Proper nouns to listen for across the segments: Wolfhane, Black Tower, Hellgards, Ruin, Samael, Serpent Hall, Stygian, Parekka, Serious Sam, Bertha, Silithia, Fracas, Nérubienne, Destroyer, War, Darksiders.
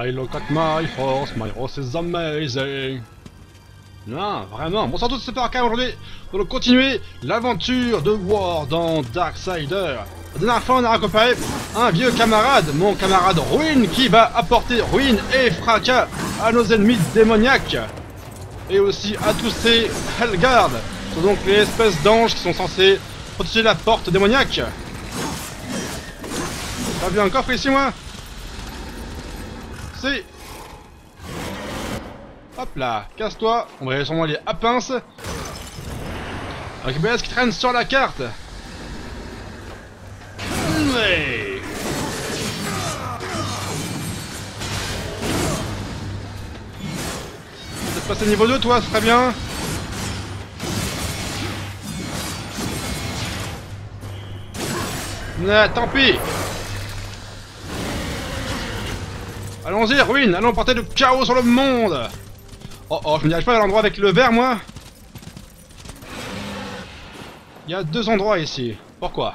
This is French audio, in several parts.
I look at my horse is amazing. Non, vraiment. Bonsoir à tous, c'est Parekka. Aujourd'hui, nous allons continuer l'aventure de War dans Darksiders. La dernière fois, on a récupéré un vieux camarade, mon camarade Ruin, qui va apporter Ruin et Fracas à nos ennemis démoniaques. Et aussi à tous ces Hellgards. Ce sont donc les espèces d'anges qui sont censés protéger la porte démoniaque. T'as vu un coffre ici, moi? C'est... Hop là, casse-toi. On va aller sûrement aller à pince. Avec BS qui traîne sur la carte. Mais... Peut-être passer niveau 2, toi, ce serait bien. Mais tant pis. Allons-y, Ruin, allons porter le chaos sur le monde. Oh oh, je ne dirige pas à l'endroit avec le vert, moi. Il y a deux endroits ici. Pourquoi?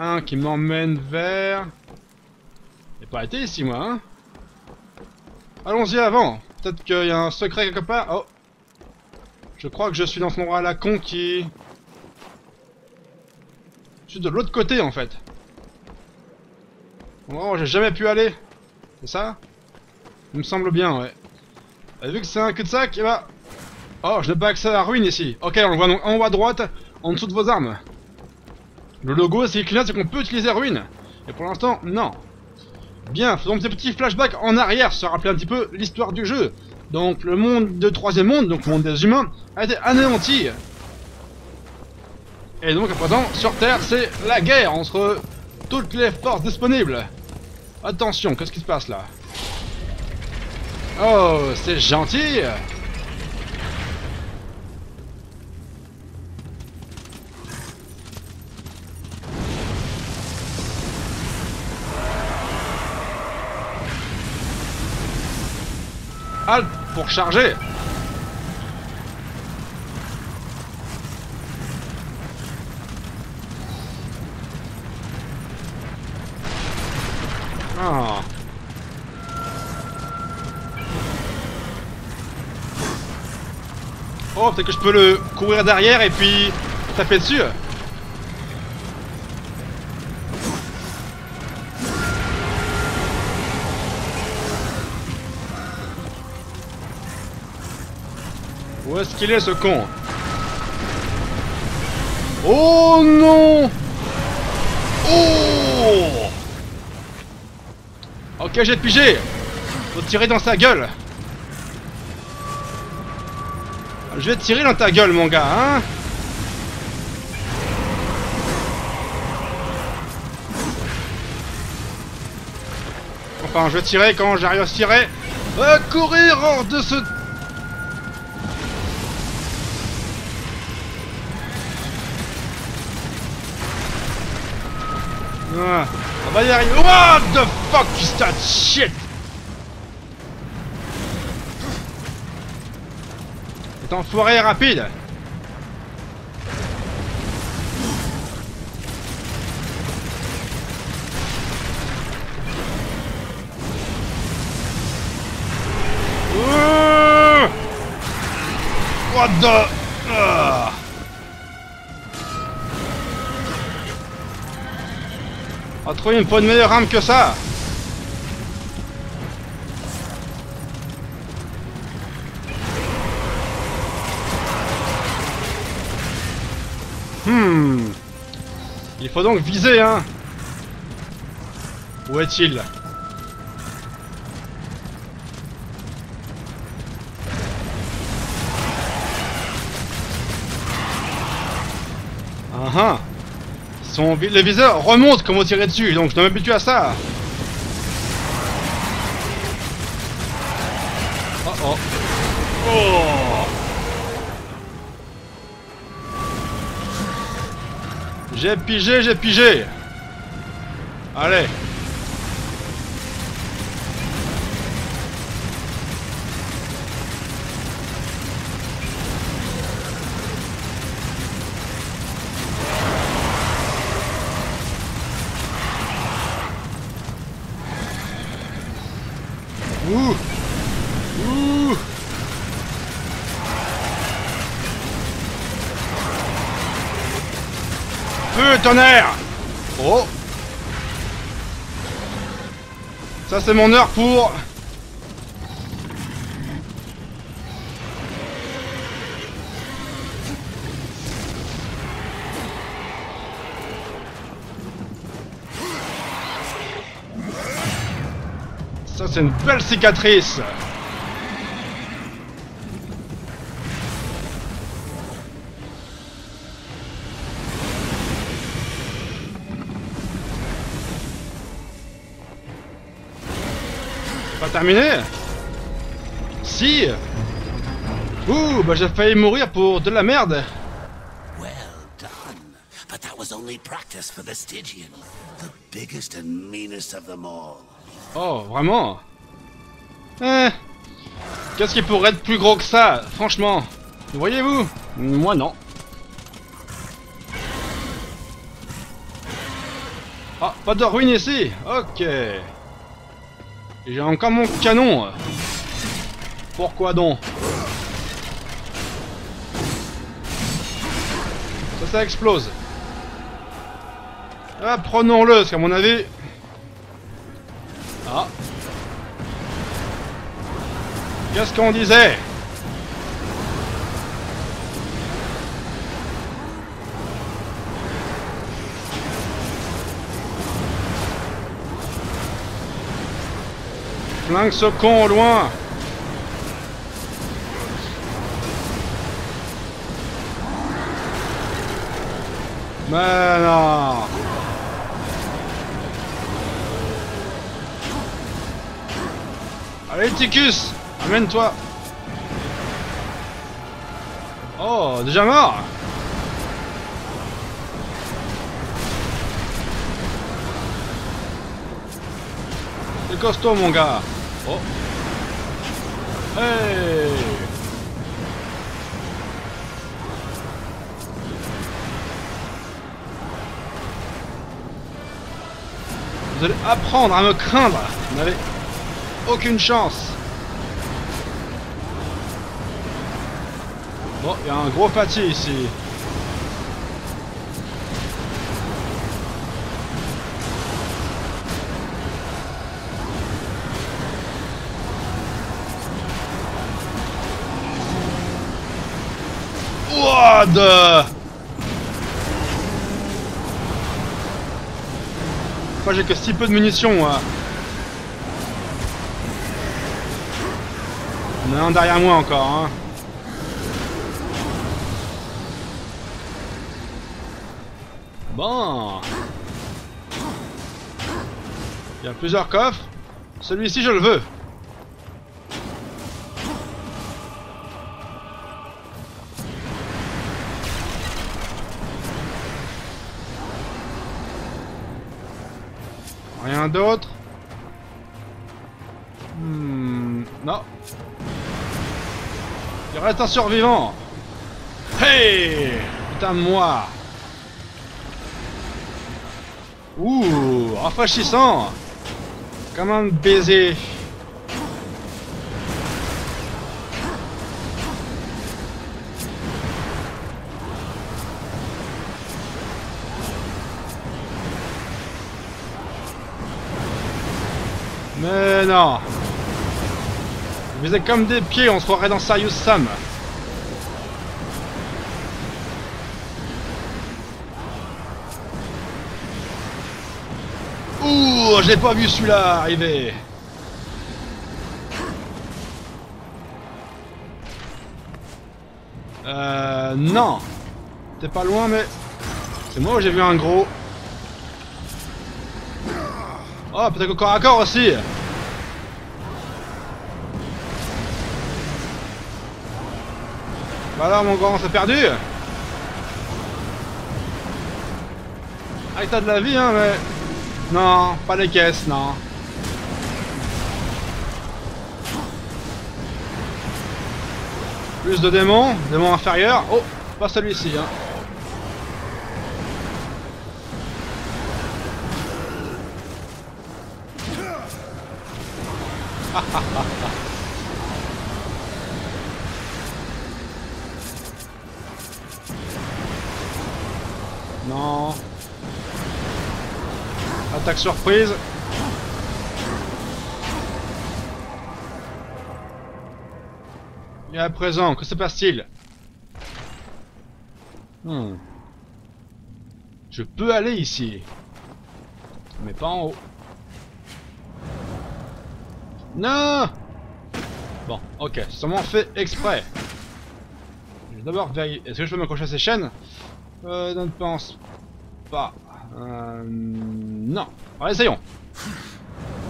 Un qui m'emmène vers... J'ai pas été ici, moi, hein. Allons-y avant. Peut-être qu'il y a un secret quelque part. Oh. Je crois que je suis dans ce endroit à la con qui... Je suis de l'autre côté, en fait. Oh, j'ai jamais pu aller. C'est ça? Il me semble bien, ouais. Et vu que c'est un cul-de-sac, et bah... Oh, je n'ai pas accès à la ruine ici. Ok, on le voit donc en haut à droite, en dessous de vos armes. Le logo, c'est clignote, c'est qu'on peut utiliser ruine. Et pour l'instant, non. Bien, faisons des petits flashbacks en arrière, se rappeler un petit peu l'histoire du jeu. Donc, le monde de troisième monde, donc le monde des humains, a été anéanti. Et donc, à présent, sur Terre, c'est la guerre entre toutes les forces disponibles. Attention, qu'est-ce qui se passe là? Oh, c'est gentil. Alt pour charger. Ah. Oh. Oh, peut-être que je peux le courir derrière et puis taper dessus. Où est-ce qu'il est, ce con? Oh non! Oh! Ok, j'ai pigé. Faut tirer dans sa gueule. Je vais tirer dans ta gueule, mon gars, hein. Enfin, je vais tirer quand j'arrive à tirer. Courir hors de ce... Ah, on va y arriver. What the fuck is that shit? C'est un enfoiré rapide. What the... On va trouver une meilleure arme que ça. Il faut donc viser, hein. Où est-il? Ah ah. Le viseur remonte quand on tire dessus, donc je dois m'habituer à ça. Oh oh. Oh. J'ai pigé, j'ai pigé. Allez. Ouh! Feu tonnerre! Oh! Ça c'est mon heure pour... Ça c'est une belle cicatrice. Pas terminé? Si! Ouh, bah j'ai failli mourir pour de la merde. Well done, but that was only practice for the Stygian, the biggest and meanest of them all. Oh, vraiment? Qu'est-ce qui pourrait être plus gros que ça, franchement? Voyez-vous? Moi non. Ah, pas de ruine ici? Ok. J'ai encore mon canon. Pourquoi donc? Ça, ça explose. Ah, prenons-le, parce qu'à mon avis... Ah. Qu'est-ce qu'on disait? Flingue ce con au loin. Mais non. Allez Ticus, amène-toi. Oh, déjà mort. C'est costaud mon gars. Oh. Hey. Vous allez apprendre à me craindre. Vous n'avez aucune chance. Bon, il y a un gros pâtier ici. What the... Pourquoi j'ai que si peu de munitions, moi? Il y en a un derrière moi encore, hein. Bon. Il y a plusieurs coffres. Celui-ci, je le veux. Rien d'autre. Non. Il reste un survivant. Hey! Putain de moi. Ouh, rafraîchissant. Comme un baiser. Mais non. Vous êtes comme des pieds, on se croirait dans Serious Sam. Ouh, j'ai pas vu celui-là arriver. Non. T'es pas loin, mais... C'est moi où j'ai vu un gros. Oh, peut-être qu'au corps à corps aussi. Bah alors mon grand, c'est perdu. Ah, t'as de la vie, hein, mais... Non, pas les caisses, non. Plus de démons, démons inférieurs. Oh, pas celui-ci, hein. attaque surprise. Et à présent, que se passe-t-il? Je peux aller ici, mais pas en haut. Non. Bon, ok, c'est sûrement fait exprès. Je vais d'abord vérifier. Est-ce que je peux m'accrocher à ces chaînes? Je ne pense pas. Non. Allez, essayons.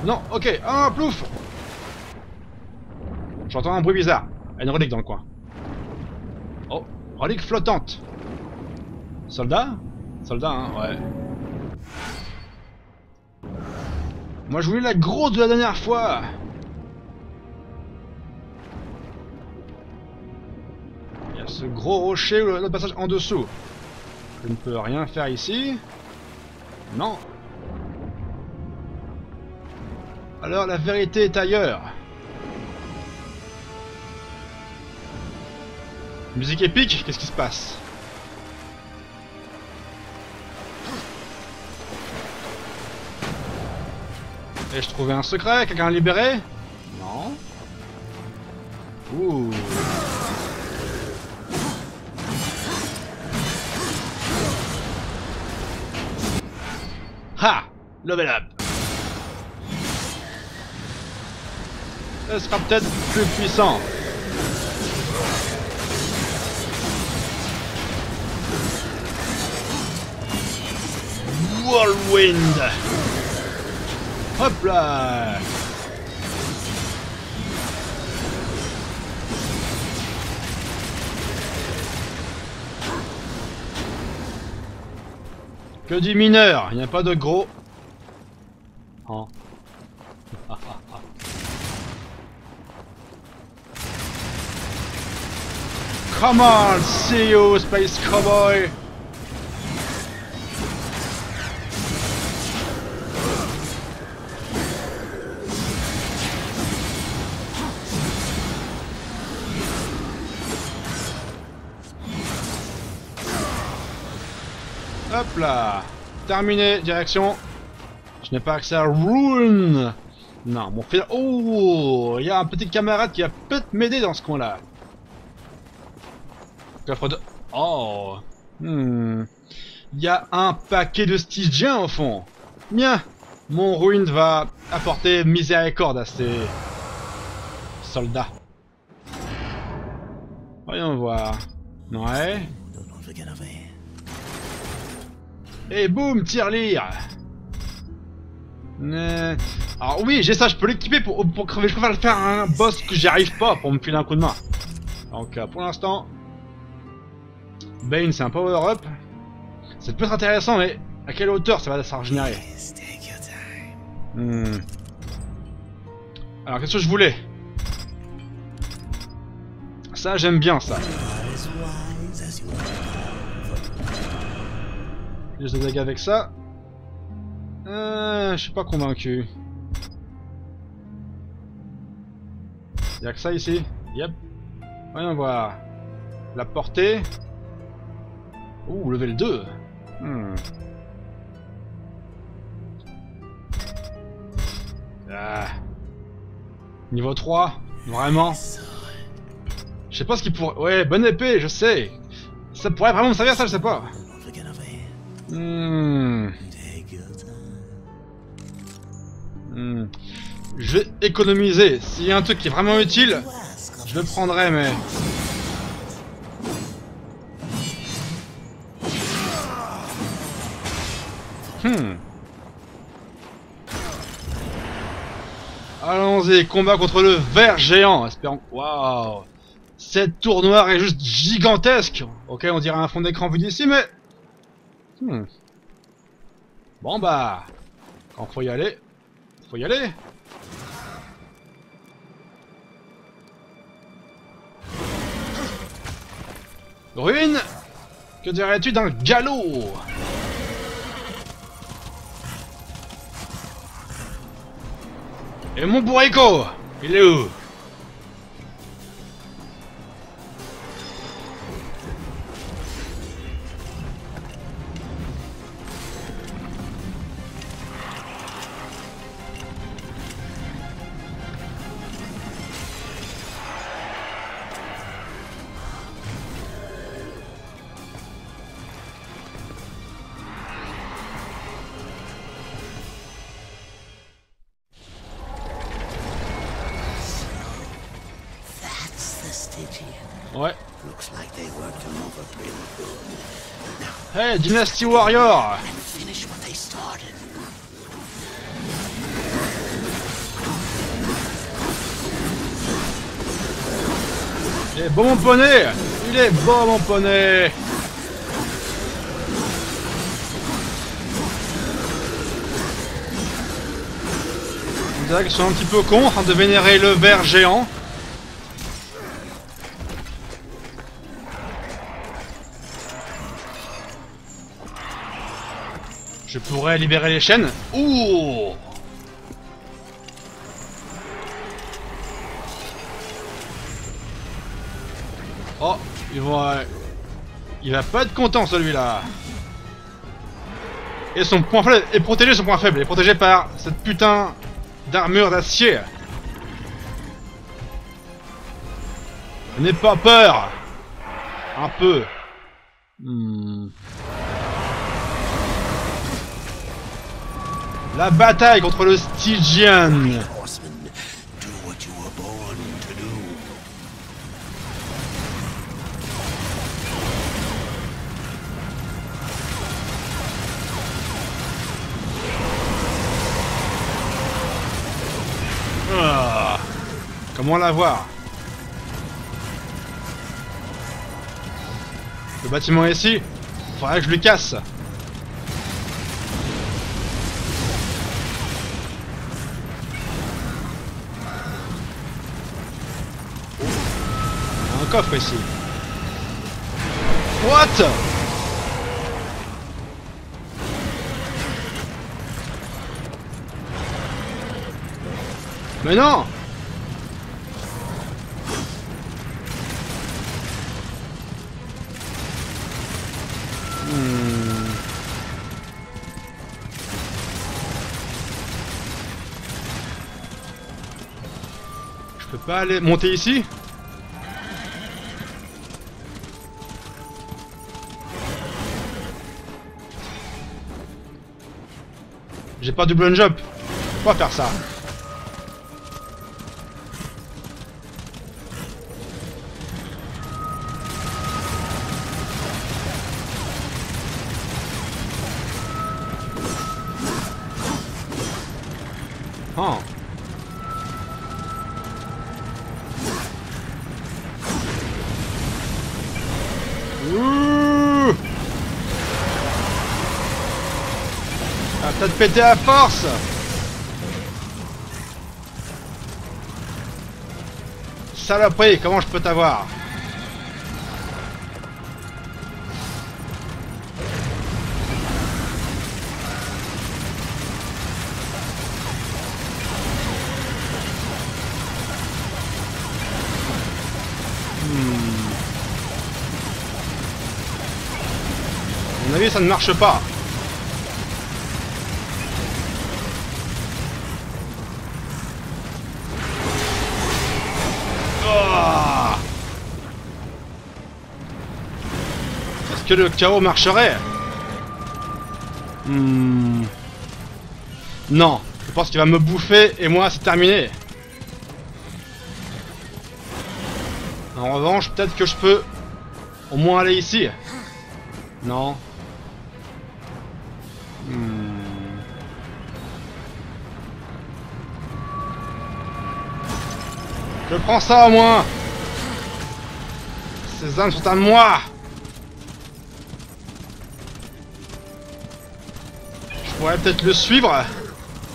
Non, ok. Ah, plouf. J'entends un bruit bizarre. Une relique dans le coin. Oh, relique flottante. Soldat? Soldat, hein, ouais. Moi, je voulais la grosse de la dernière fois. Il y a ce gros rocher ou le passage en dessous. Je ne peux rien faire ici. Non. Alors, la vérité est ailleurs. Musique épique, qu'est-ce qui se passe? Ai-je trouvé un secret? Quelqu'un libéré? Non. Ouh. Ha! Level up! Elle sera peut-être plus puissant. Whirlwind. Hop là. Que du mineur, il n'y a pas de gros. Oh. Come on, see you, Space Cowboy. Hop là. Terminé, direction. Je n'ai pas accès à Ruin. Non, mon frère. Oh, il y a un petit camarade qui a peut-être m'aider dans ce coin-là. Coffre de... Oh. Il y a un paquet de stygiens au fond. Bien. Mon Ruin va apporter miséricorde à ces... soldats. Voyons voir. Ouais. Et boum, tire-lire. Alors oui, j'ai ça, je peux l'équiper pour crever. Je préfère le faire à un boss que j'arrive pas pour me filer un coup de main. Donc pour l'instant, Bane c'est un power-up. C'est peut-être intéressant, mais à quelle hauteur ça va se régénérer? Alors qu'est-ce que je voulais? Ça, j'aime bien ça. Plus de dégâts avec ça. Je suis pas convaincu. Y'a que ça ici. Yep. Voyons voir. La portée. Ouh, level 2. Ah. Niveau 3. Vraiment. Je sais pas ce qu'il pourrait... Ouais, bonne épée, je sais. Ça pourrait vraiment me servir, ça, je sais pas. Je vais économiser. S'il y a un truc qui est vraiment utile, je le prendrai, mais... Allons-y, combat contre le ver géant. Espérons... Waouh. Cette tournoire est juste gigantesque. Ok, on dirait un fond d'écran vu d'ici, mais... Bon bah, quand faut y aller, faut y aller. Ruine, que dirais-tu d'un galop? Et mon bourrico, il est où? Ouais. Hey, Dynasty Warrior! Il est bon mon poney! Il est bon mon poney! On dirait qu'ils sont un petit peu cons en train de vénérer le ver géant. Je pourrais libérer les chaînes. Ouh! Oh, ils vont, il va pas être content celui-là. Et son point faible est protégé, son point faible est protégé par cette putain d'armure d'acier. N'aie pas peur. Un peu. La bataille contre le Stygian. Comment l'avoir? Le bâtiment est ici. Faudrait que je le casse. Un coffre ici. What? Mais non! Je peux pas aller monter ici? J'ai pas du blonde job. Faut pas faire ça. Oh. Ouh. Ah, peut-être péter à force. Saloperie, comment je peux t'avoir? À mon avis, ça ne marche pas. Oh, est-ce que le chaos marcherait? Non, je pense qu'il va me bouffer et moi, c'est terminé. En revanche, peut-être que je peux au moins aller ici. Non. Je prends ça au moins. Ces âmes sont à moi. Je pourrais peut-être le suivre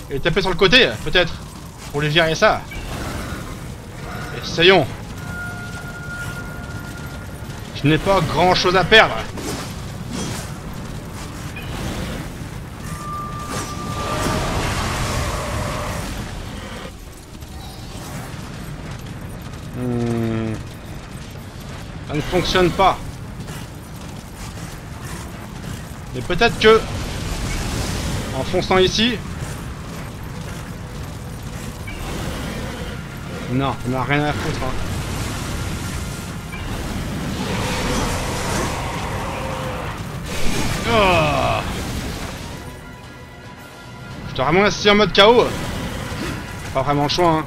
et le taper sur le côté, peut-être, pour lui virer ça. Essayons. Je n'ai pas grand chose à perdre. Ça ne fonctionne pas. Mais peut-être que, en fonçant ici... Non, on n'a rien à foutre. Hein. Oh. Je dois vraiment rester en mode KO. Pas vraiment le choix hein.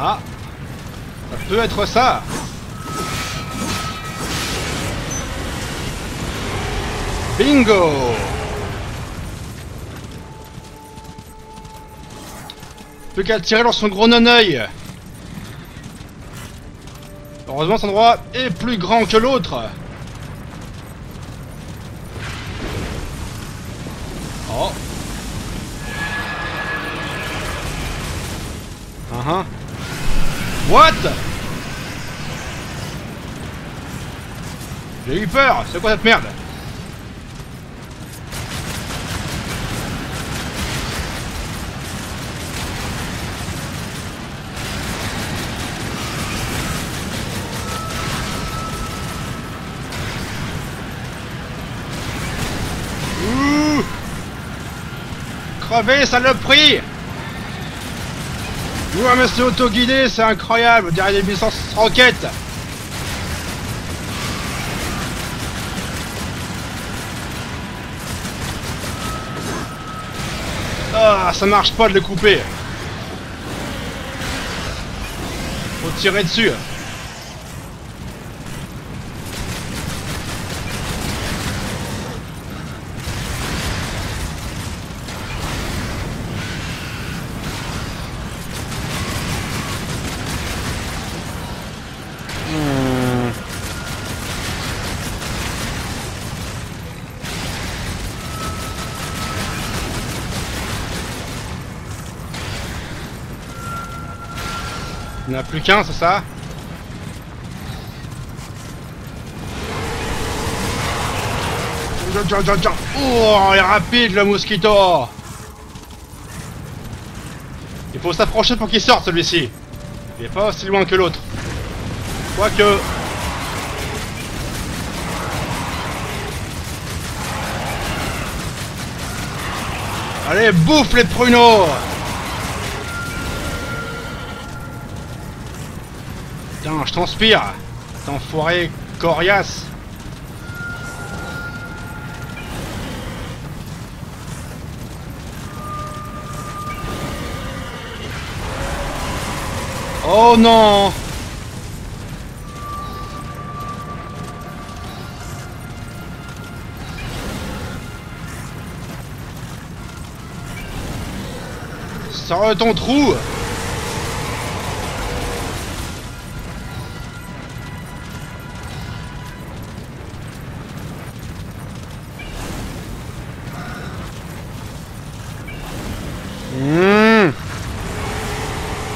Ah, ça peut être ça. Bingo. Plus qu'à tirer dans son gros non-œil. Heureusement cet endroit est plus grand que l'autre. Oh. Uh-huh. What? J'ai eu peur, c'est quoi cette merde? Crevez, saloperie! Ouais, mais c'est auto-guidé, c'est incroyable! Derrière des missiles sans roquettes! Ah, ça marche pas de le couper! Faut tirer dessus! Il n'y en a plus qu'un, c'est ça? Oh, il est rapide le mosquito! Il faut s'approcher pour qu'il sorte celui-ci. Il n'est pas aussi loin que l'autre. Quoique... Allez, bouffe les pruneaux! Putain, je transpire! Cet enfoiré coriace! Oh non! Sors ton trou!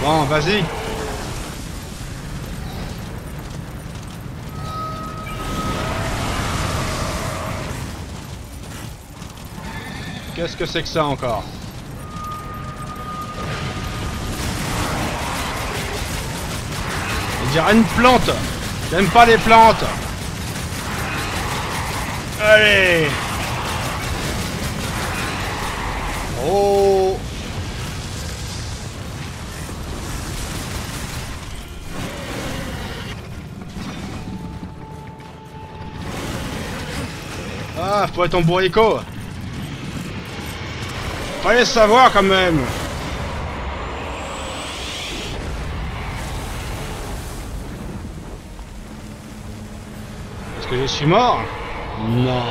Bon, vas-y. Qu'est-ce que c'est que ça encore? Il dirait une plante. J'aime pas les plantes. Allez. Oh. Ah, faut être en bourricot. Fallait savoir quand même. Est-ce que je suis mort? Non.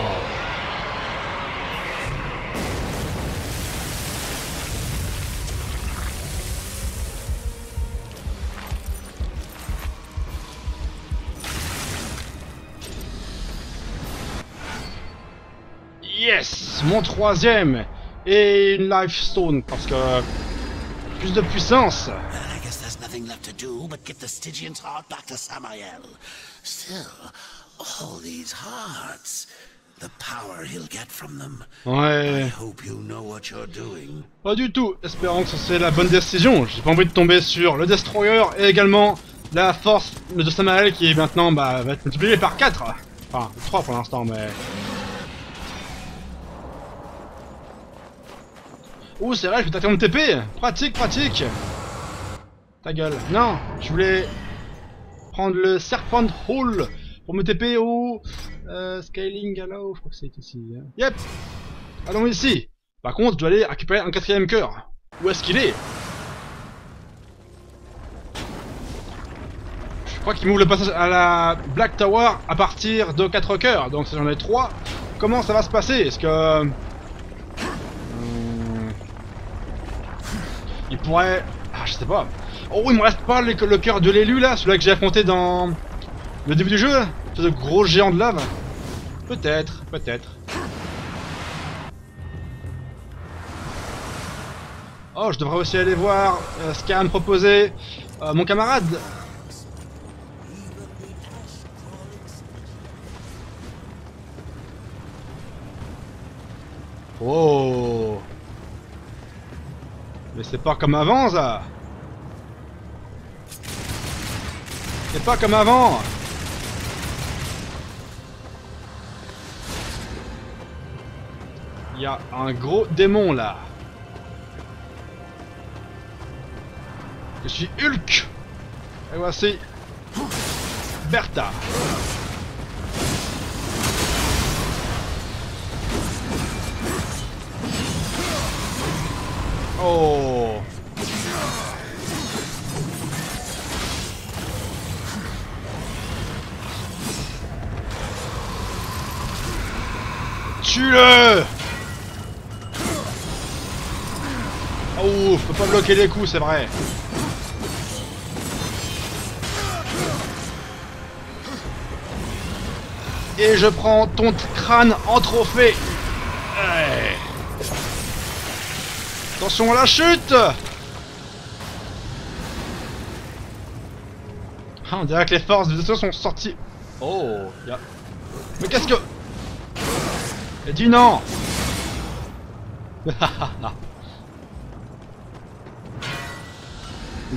Yes, mon troisième et une lifestone parce que plus de puissance. I guess there's nothing left to do but get the Stygian's heart back to Samael. Still, all these hearts, the power he'll get from them. Ouais. I hope you know what you're doing. Pas du tout. Espérons que c'est la bonne décision. J'ai pas envie de tomber sur le Destroyer et également la force de Samael qui maintenant va être multipliée par 4. Enfin 3 pour l'instant, mais. Oh c'est vrai, je vais t'attendre TP. Pratique, pratique. Ta gueule. Non, je voulais prendre le Serpent Hall pour me TP au Scaling Gallow, je crois que c'est ici. Hein. Yep. Allons ici. Par contre, je dois aller récupérer un quatrième cœur. Où est-ce qu'il est? crois qu'il m'ouvre le passage à la Black Tower à partir de 4 cœurs. Donc si j'en ai 3, comment ça va se passer? Est-ce que... il pourrait... ah, je sais pas. Oh, il me reste pas le cœur de l'élu là, celui-là que j'ai affronté dans le début du jeu. Ce gros géant de lave. Peut-être, peut-être. Oh, je devrais aussi aller voir ce qu'a à me proposer mon camarade. Oh, mais c'est pas comme avant ça. C'est pas comme avant. Il y a un gros démon là. Je suis Hulk. Et voici Bertha. Oh. Tue-le. Oh, je peux pas bloquer les coups, c'est vrai. Et je prends ton crâne en trophée. Ouais. Attention à la chute. Ah, on dirait que les forces de ceux sont sorties. Oh, yeah. Mais qu'est-ce que... j'ai dit non.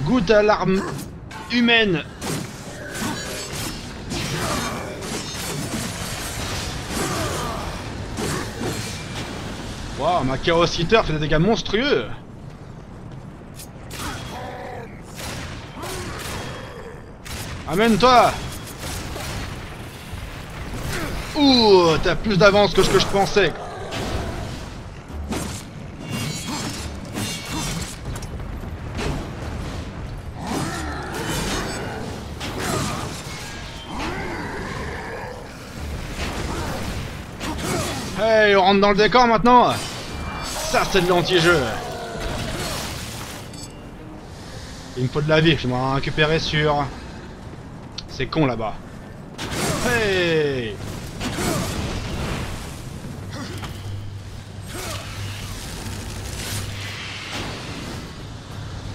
Goûte à l'arme humaine. Wow, ma Chaos Eater fait des dégâts monstrueux. Amène-toi. Ouh, t'as plus d'avance que ce que je pensais. Hey, on rentre dans le décor maintenant. Ça, c'est de l'anti-jeu. Il me faut de la vie, je vais m'en récupérer sur... c'est con là-bas. Hey!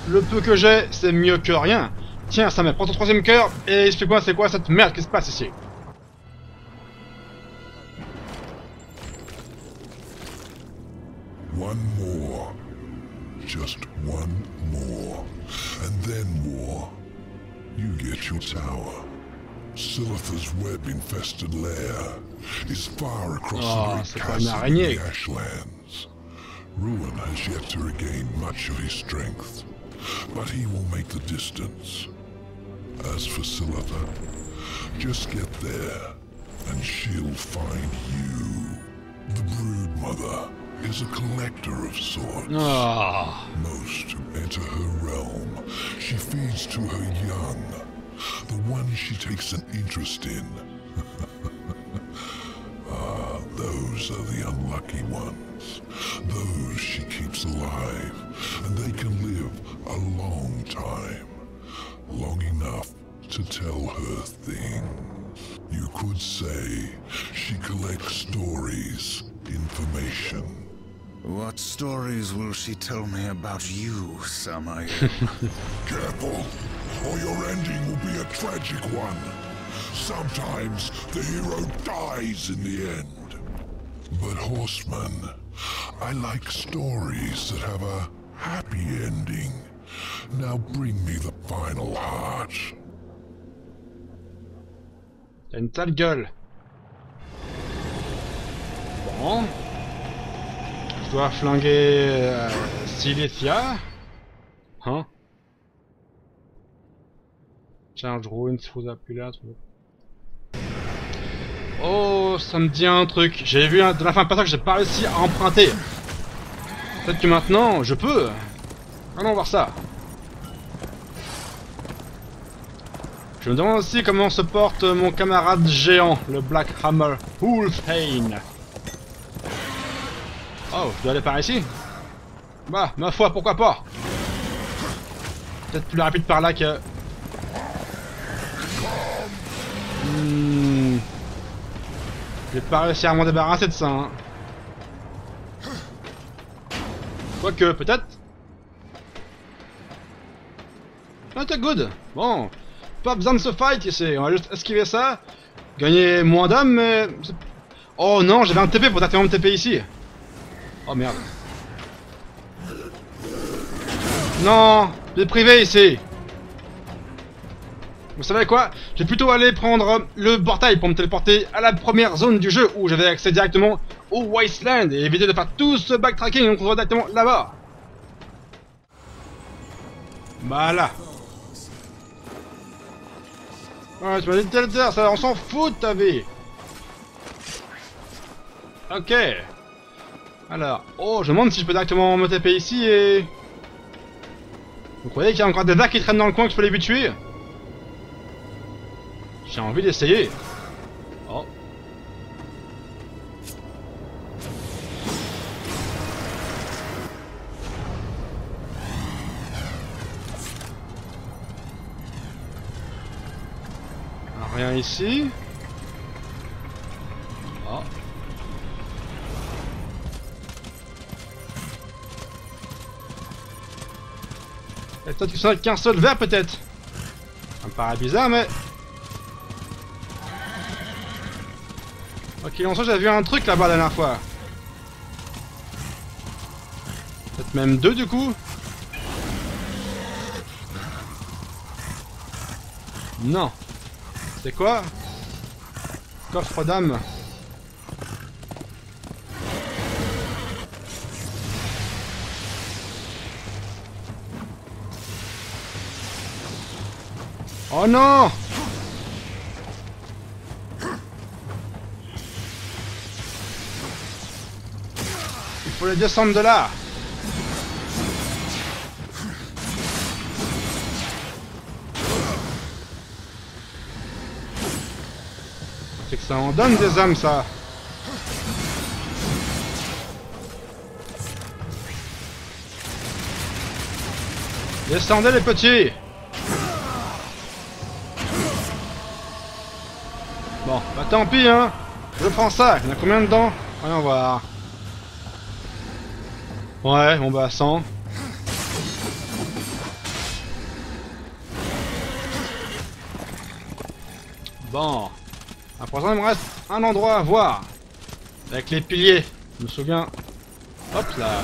Le peu que j'ai, c'est mieux que rien. Tiens, Samael, prends ton 3e cœur et explique-moi c'est quoi cette merde qui se passe ici. One more. Just one more. And then war. You get your tower. Silithia's web-infested lair is far across the great castle in the Ashlands. Ruin has yet to regain much of his strength, but he will make the distance. As for Silithia, just get there, and she'll find you. The brood mother is a collector of sorts. Most who enter her realm, she feeds to her young, the one she takes an interest in. Ah, those are the unlucky ones, those she keeps alive, and they can live a long time, long enough to tell her things. You could say she collects stories, information. What stories will she tell me about you, Samael? Careful, or your ending will be a tragic one. Sometimes the hero dies in the end. But horseman, I like stories that have a happy ending. Now bring me the final heart. T'as une sale gueule. Bon. Je dois flinguer Silithia. Hein? Charge Ruin, faut appuyer là. Oh, ça me dit un truc. J'ai vu de la fin de passage, j'ai pas réussi à emprunter. Peut-être que maintenant, je peux. Allons voir ça. Je me demande aussi comment se porte mon camarade géant, le Black Hammer Wolfhane. Oh, je dois aller par ici? Bah, ma foi, pourquoi pas? Peut-être plus rapide par là que... J'ai pas réussi à m'en débarrasser de ça, hein. Quoique, peut-être. Ah, t'es good. Bon. Pas besoin de se fight ici. On va juste esquiver ça. Gagner moins d'hommes, mais... Oh non, j'avais un TP pour t'attirer mon TP ici. Oh merde. Non, j'ai privé ici. Vous savez quoi? J'ai plutôt allé prendre le portail pour me téléporter à la première zone du jeu où j'avais accès directement au Wasteland et éviter de faire tout ce backtracking, donc on va directement là-bas. Voilà. Ouais, tu m'as dit de telle terre, ça, on s'en fout de ta vie. Ok. Alors, oh, je me demande si je peux directement me taper ici et... Vous croyez qu'il y a encore des vagues qui traînent dans le coin que je peux les buter? J'ai envie d'essayer. Oh. Rien ici. Oh. Et peut-être qu'il n'y en a qu'un seul verre peut-être. Ça me paraît bizarre mais... Ok, en soi j'avais vu un truc là-bas la dernière fois. Peut-être même deux du coup. Non. C'est quoi? Coffre d'âme. Oh non! Il faut les descendre de là. C'est que ça en donne des âmes, ça. Descendez les petits. Bon, bah tant pis, hein. Je prends ça. Il y en a combien dedans? Voyons voir. Ouais, bon bah 100. Bon. À présent, il me reste un endroit à voir. Avec les piliers. Je me souviens. Hop là.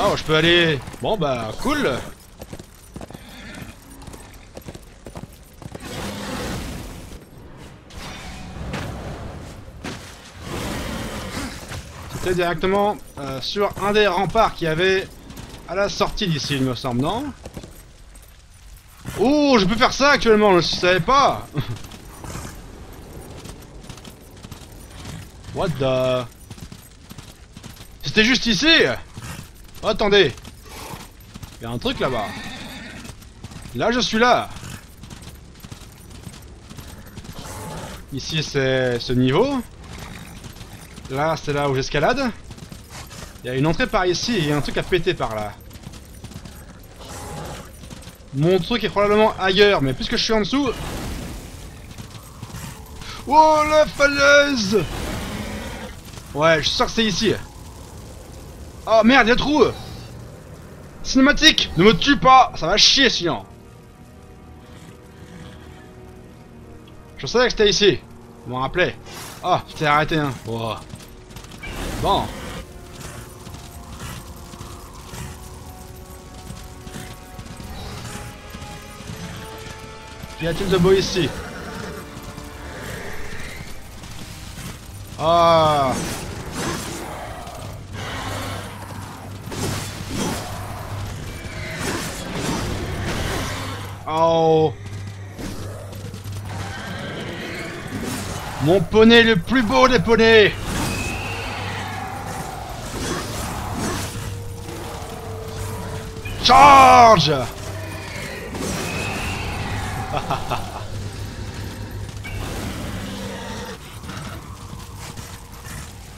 Oh, je peux aller. Bon bah, cool. C'était directement sur un des remparts qu'il y avait à la sortie d'ici, il me semble, non? Oh, je peux faire ça actuellement, je ne savais pas. What the... C'était juste ici. Oh, attendez. Il y a un truc là-bas. Là, je suis là. Ici, c'est ce niveau. Là, c'est là où j'escalade. Il y a une entrée par ici et il y a un truc à péter par là. Mon truc est probablement ailleurs, mais puisque je suis en dessous... Oh la falaise! Ouais, je suis sûr que c'est ici. Oh merde, il y a un trou! Cinématique! Ne me tue pas! Ça va chier sinon! Je savais que c'était ici. Vous m'en rappelez. Oh, je t'ai arrêté, hein. Oh. Bon. Y a-t-il de beau ici? Ah! Oh! Mon poney le plus beau des poneys! Charge!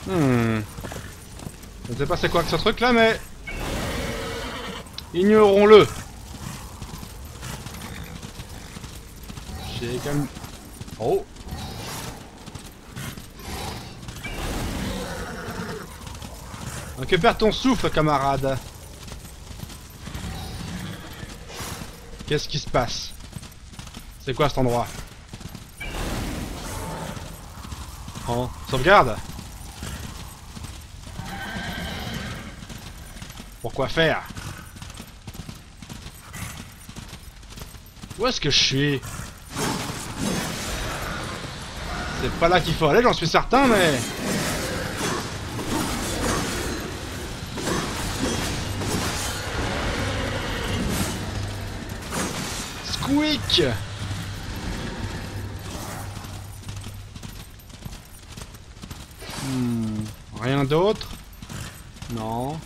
Je sais pas c'est quoi que ce truc là, mais ignorons-le. J'ai quand même... Oh. Récupère ton souffle, camarade. Qu'est-ce qui se passe? C'est quoi cet endroit? Oh, sauvegarde? Pourquoi faire? Où est-ce que je suis? C'est pas là qu'il faut aller, j'en suis certain, mais... Squeak! Rien d'autre? Non.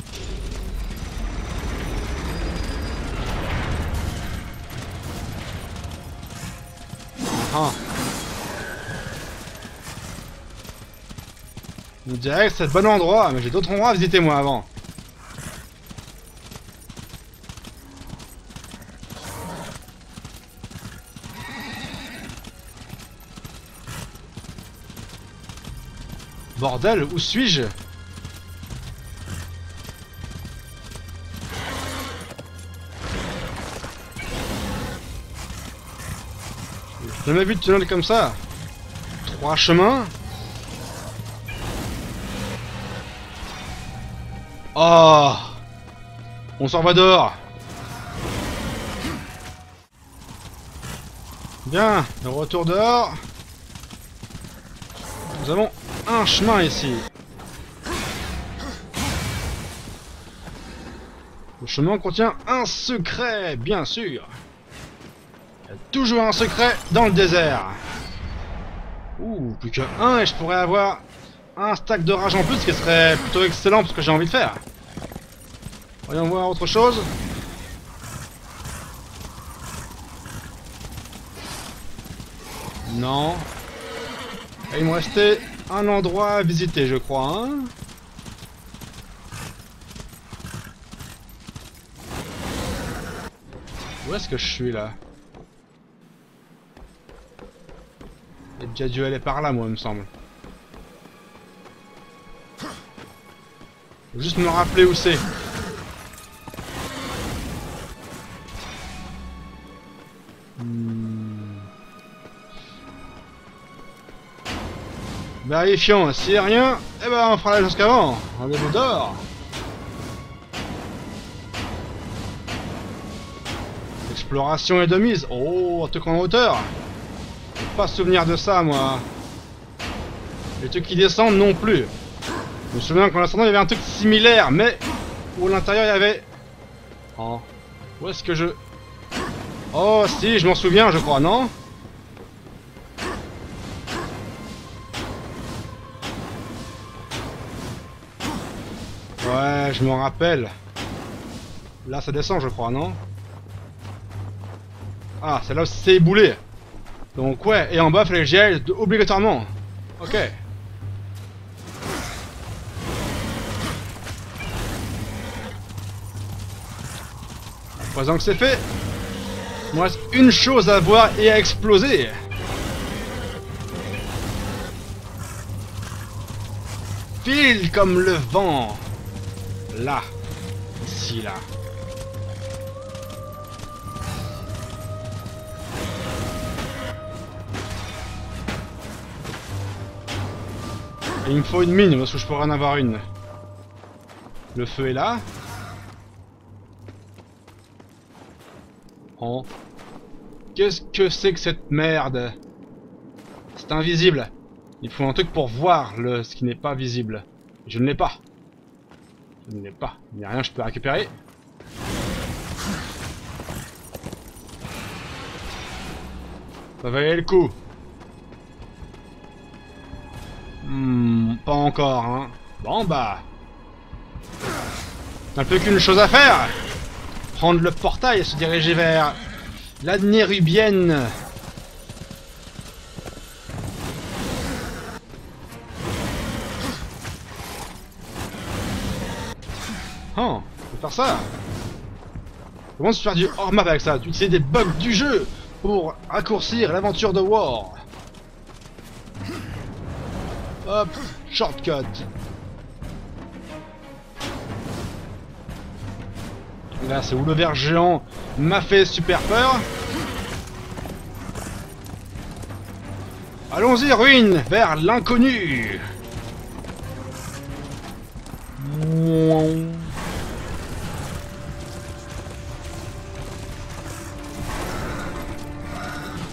Ah. On dirait que c'est le bon endroit, mais j'ai d'autres endroits à visiter moi avant. Bordel, où suis-je? J'ai jamais vu de tunnel comme ça. 3 chemins. Oh, on s'en va dehors. Bien, le retour dehors. Nous avons un chemin ici. Le chemin contient un secret, bien sûr. Il y a toujours un secret dans le désert. Ouh, plus que 1 et je pourrais avoir un stack de rage en plus, ce qui serait plutôt excellent parce que j'ai envie de faire. Voyons voir autre chose. Non. Et il me restait un endroit à visiter, je crois. Hein, où est-ce que je suis là? J'ai déjà dû aller par là, moi, il me semble. Faut juste me rappeler où c'est. Vérifions, s'il n'y a rien, eh ben on fera la chose qu'avant. Rendez-vous dehors. Exploration est de mise. Oh, un truc en hauteur. Pas souvenir de ça, moi. Les trucs qui descendent non plus. Je me souviens qu'en ascendant il y avait un truc similaire, mais où à l'intérieur il y avait... Oh. Où est-ce que je... Oh si, je m'en souviens je crois, non? Ouais, je m'en rappelle. Là ça descend je crois, non? Ah, c'est là où c'est éboulé. Donc ouais, et en bas, il fallait que j'y aille obligatoirement. Ok. À présent que c'est fait, il me reste une chose à voir et à exploser. File comme le vent. Là. Ici, là. Et il me faut une mine, parce que je pourrais en avoir une. Le feu est là. Oh. Qu'est-ce que c'est que cette merde? C'est invisible. Il faut un truc pour voir le... ce qui n'est pas visible. Je ne l'ai pas. Je ne l'ai pas. Il n'y a rien que je peux récupérer. Ça valait le coup. Pas encore, hein. Bon bah... T'as plus qu'une chose à faire. Prendre le portail et se diriger vers La Nérubienne. Oh, je peux faire ça. Comment se faire du hors-map avec ça? Tu utilises des bugs du jeu pour raccourcir l'aventure de War. Hop, shortcut. Et là, c'est où le ver géant m'a fait super peur. Allons-y, ruine, vers l'inconnu.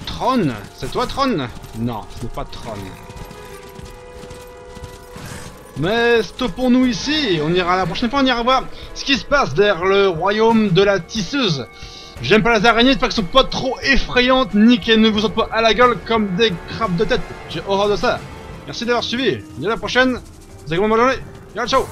Tron, c'est toi Tron? Non, ce n'est pas Tron. Mais stoppons-nous ici, on ira la prochaine fois, on ira voir ce qui se passe derrière le royaume de la tisseuse. J'aime pas les araignées, j'espère qu'elles sont pas trop effrayantes, ni qu'elles ne vous sautent pas à la gueule comme des crabes de tête. J'ai horreur de ça. Merci d'avoir suivi, à la prochaine, vous avez une bonne journée, ciao ciao.